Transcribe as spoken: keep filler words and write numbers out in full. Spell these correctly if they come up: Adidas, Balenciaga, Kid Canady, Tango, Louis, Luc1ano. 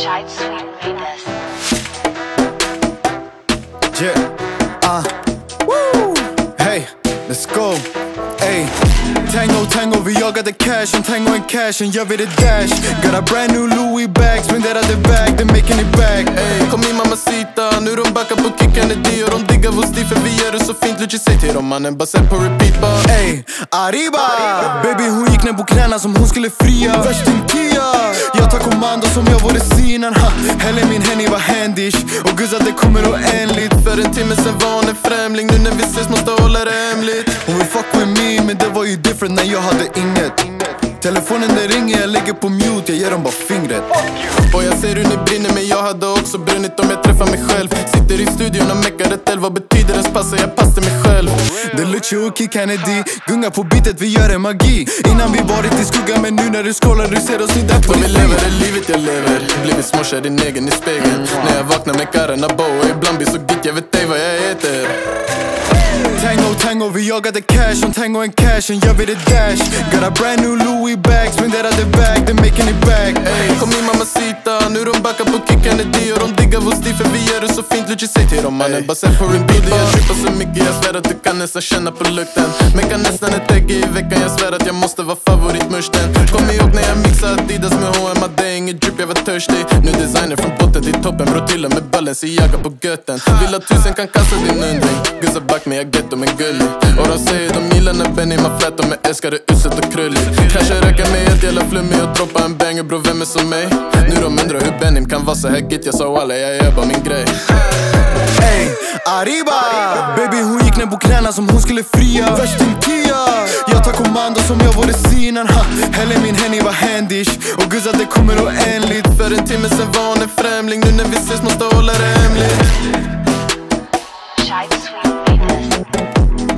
Shine sweet Venus. Yeah, uh, woo. Hey, let's go. Hey, Tango, Tango, we all got the cash. And Tango and cash, and yo, we the dash. Got a brand new Louis bag, spin that out the bag, they're making it back. Hey, kom in mamacita, nu de backar på Kid Canady och de diggar vår stil för vi gör det så fint. Luciano säg till dem mannen, bara sätt på repeat bara. Hey, arriba! Arriba! Baby hon gick ner på knäna som hon skulle fria. Värst en kia! Jag tar kommando som jag vore sinan. Häller min Henny var händish. Och guzzar det kommer och enligt. För en timme sen var hon en främling. Nu när vi ses måste hålla det hemligt. Hon vill fuck with me, men det var ju different när jag hade inget. Telefonen det ringer, jag lägger på mute, jag ger dem bara fingret. Och jag ser hur ni brinner, men jag hade också brunnit om jag träffar mig själv. Sitter i studion och meckar ett elv, vad betyder ens pass? Jag passar mig själv. Det Luciano och Kid Canady, gunga på bitet, vi gör en magi. Innan vi varit i skugga, men nu när du scrollar, du ser oss inte på ditt liv. Lever det livet jag lever, blivit smorsad din egen i spegeln. När jag vaknar med karrarna bo, och ibland blir så gitt, jag vet ej vad jag heter. Tango, Tango, we all got the cash. On Tango and cash, and yo, we the dash. Got a brand new Louis bag, spin that out the bag, they're making it back. Hey, kom in mamacita, nu de backar på Kid Canady och de diggar vår stil för vi gör det så fint. Luciano säg till dem mannen, bara sätt på repeat. Jag trippar så mycket, jag svär att du kan nästan känna på lukten. Mekar nästan ett ägg i veckan, jag svär att jag måste vara favoritmursten. Kom ihåg när jag mixar Adidas med H and M, det är inget drip, jag var törstig. Nu designer från botten till toppen, bror till och med Balenciaga på göten. Vill att tusen kan kasta din undring, gussa back mig, jag gett dem en gullig. Och de säger de gillar när Benny man flätt, de är älskade, uselt och krulligt. Kanske räcker med ett jävla flummig och droppa en banger, bror vem är som mig? Nu de undrar hur Benny kan vara så här gitt, jag sa alla, jag gör bara min grej. Ey, arriba! Baby hon gick ner på knäna som hon skulle fria. Värst en kia! Jag tar kommando som jag vore sinan. Häller min Henny var händish. Och guzzar det kommer och enligt. För en timme sen var hon en främling. Nu när vi ses måste hålla det hemligt. Shine sweet Venus.